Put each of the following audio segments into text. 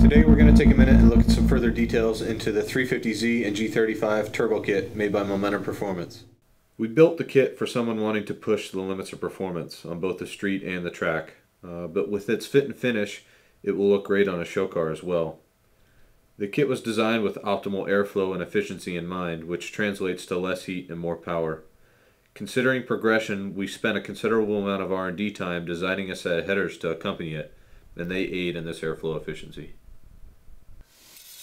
Today we're going to take a minute and look at some further details into the 350Z and G35 turbo kit made by Momentum Performance. We built the kit for someone wanting to push the limits of performance on both the street and the track, but with its fit and finish it will look great on a show car as well. The kit was designed with optimal airflow and efficiency in mind, which translates to less heat and more power. Considering progression, we spent a considerable amount of R&D time designing a set of headers to accompany it, and they aid in this airflow efficiency.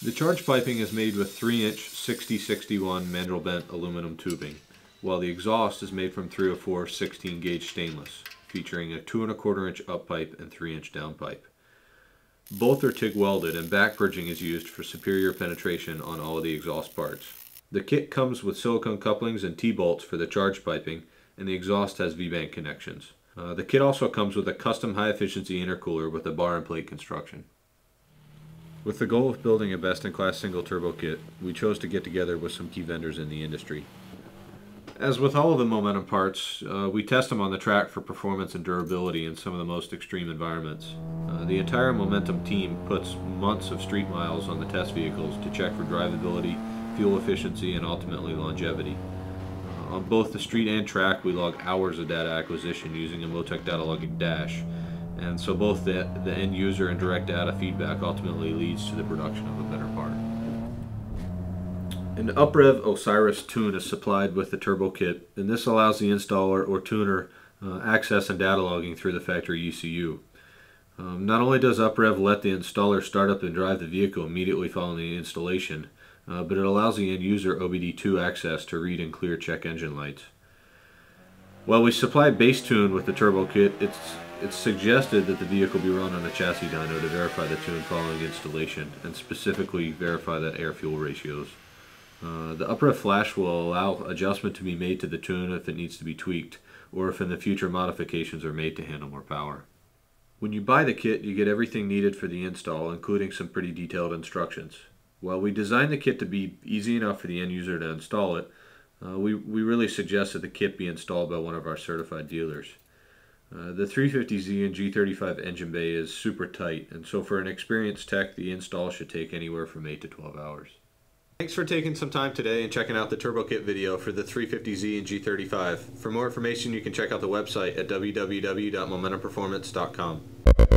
The charge piping is made with 3-inch 6061 mandrel bent aluminum tubing, while the exhaust is made from 304 16-gauge stainless, featuring a 2 1/4-inch up pipe and 3-inch down pipe. Both are TIG welded, and back bridging is used for superior penetration on all of the exhaust parts. The kit comes with silicone couplings and T-bolts for the charge piping, and the exhaust has V-bank connections. The kit also comes with a custom high-efficiency intercooler with a bar and plate construction. With the goal of building a best-in-class single turbo kit, we chose to get together with some key vendors in the industry. As with all of the Momentum parts, we test them on the track for performance and durability in some of the most extreme environments. The entire Momentum team puts months of street miles on the test vehicles to check for drivability, fuel efficiency, and ultimately longevity. On both the street and track, we log hours of data acquisition using a MoTec data logging dash, and so both the end user and direct data feedback ultimately leads to the production of a better part. An UpRev OSIRIS tune is supplied with the turbo kit, and this allows the installer or tuner access and data logging through the factory ECU. Not only does UpRev let the installer start up and drive the vehicle immediately following the installation, but it allows the end user OBD2 access to read and clear check engine lights. While we supply base tune with the turbo kit, it's suggested that the vehicle be run on a chassis dyno to verify the tune following installation and specifically verify that air-fuel ratios. The UpRev flash will allow adjustment to be made to the tune if it needs to be tweaked, or if in the future modifications are made to handle more power. When you buy the kit, you get everything needed for the install, including some pretty detailed instructions. While we designed the kit to be easy enough for the end user to install it, we really suggest that the kit be installed by one of our certified dealers. The 350Z and G35 engine bay is super tight, and so for an experienced tech, the install should take anywhere from 8 to 12 hours. Thanks for taking some time today and checking out the turbo kit video for the 350Z and G35. For more information, you can check out the website at www.momentumperformance.com.